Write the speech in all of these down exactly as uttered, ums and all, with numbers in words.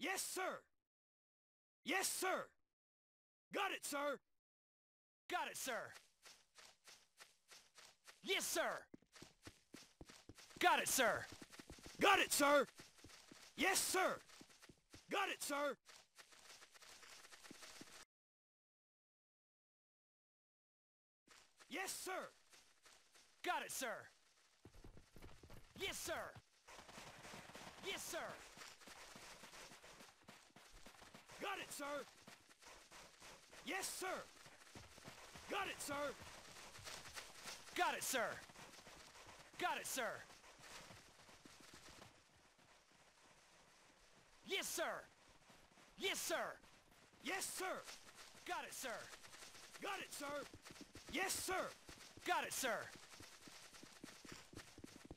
Yes, sir. Yes, sir. Got it, sir. Got it, sir. Yes, sir. Got it, sir. Got it, sir. Yes, sir. Got it, sir. Yes, sir. Got it, sir. Yes, sir. Yes, sir. Got it, sir. Yes, sir. Got it, sir. Got it, sir. Got it, sir. Yes, sir. Yes, sir. Yes, sir. Got it, sir. Got it, sir. Yes, sir. Got it, sir.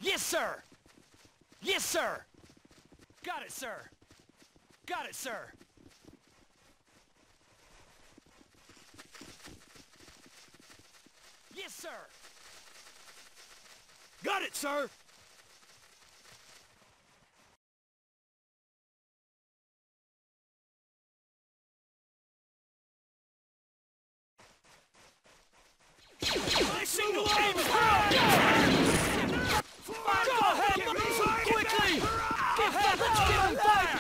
Yes, sir. Yes, sir. Got it, sir. Got it, sir. Yes, sir. Got it, sir. My single aim is right! Go ahead! Get moving quickly! Get that! Let's get on fire!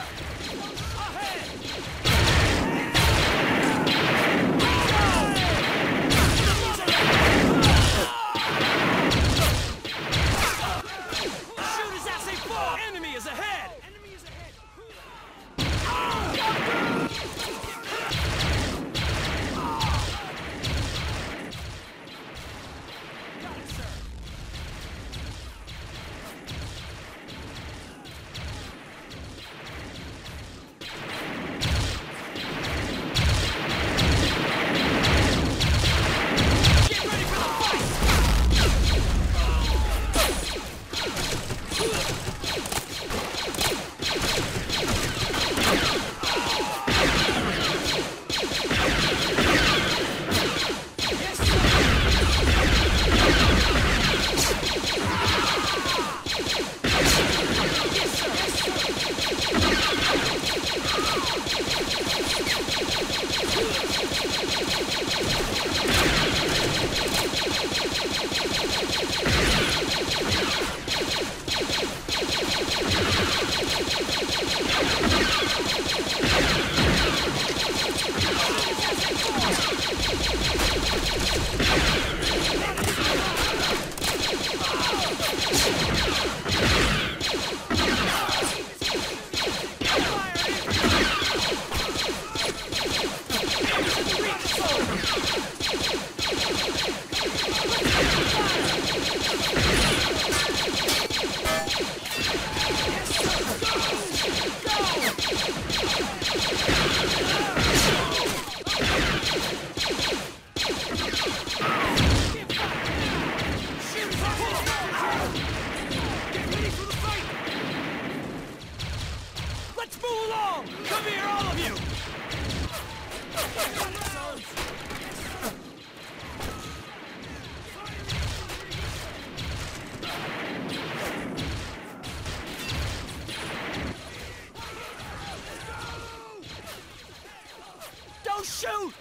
Shoot!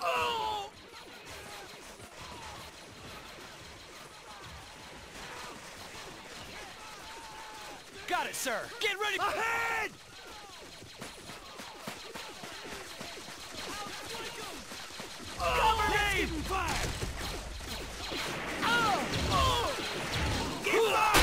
Oh! Got it, sir. Get ready. Ahead! Cover me! Fire! Oh! Oh! Get fire!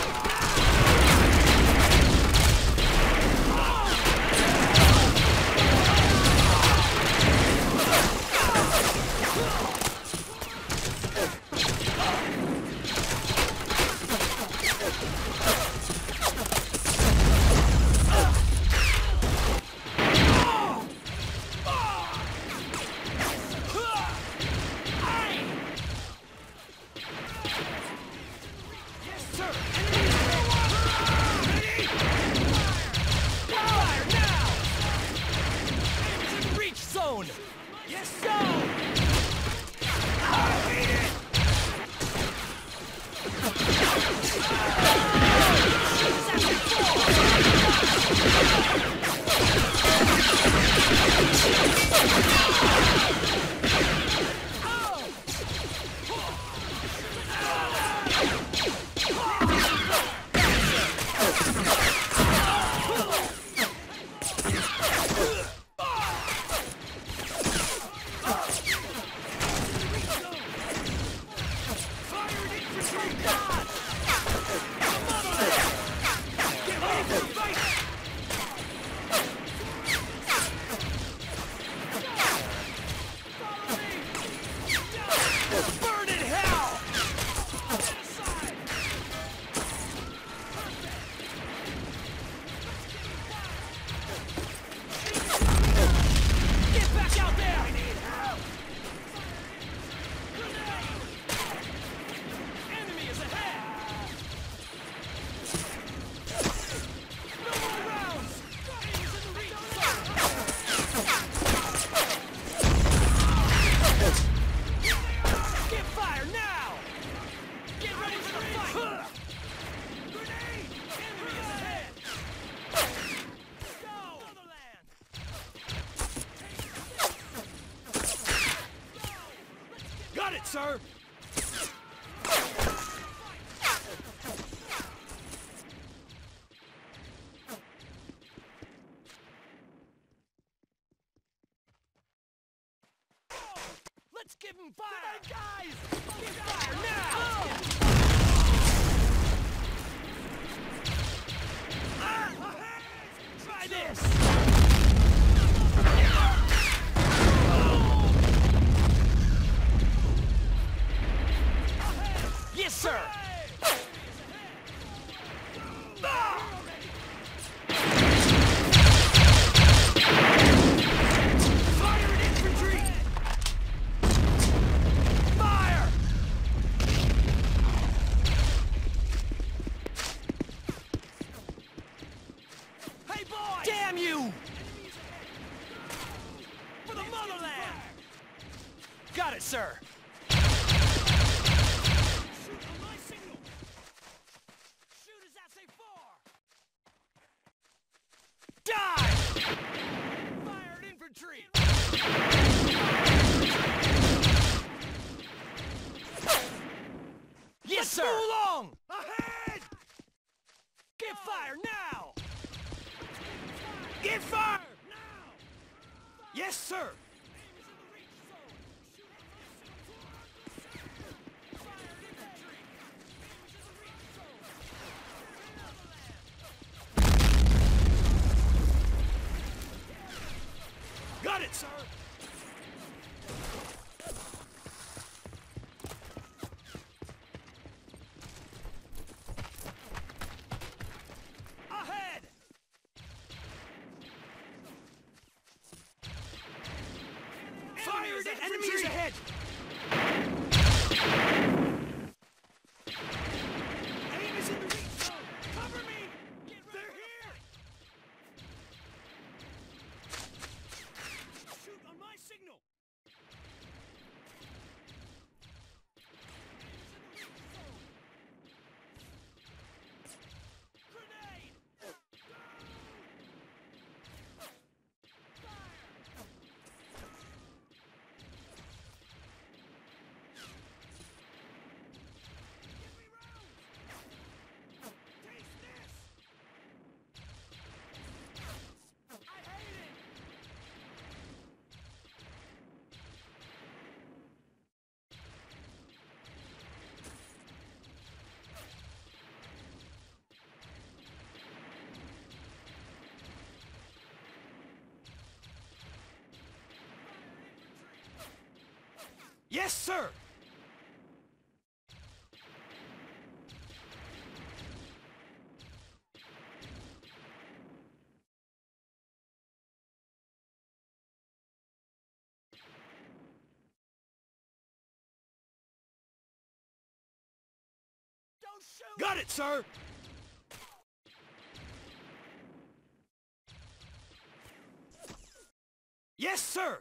Sir! Let's give him fire! Come on, guys! Give fire now! Ah. Try this! Yes, sir! Sir. Ahead. Fire at enemies ahead. Yes, sir! Don't shoot! Got it, sir! Yes, sir!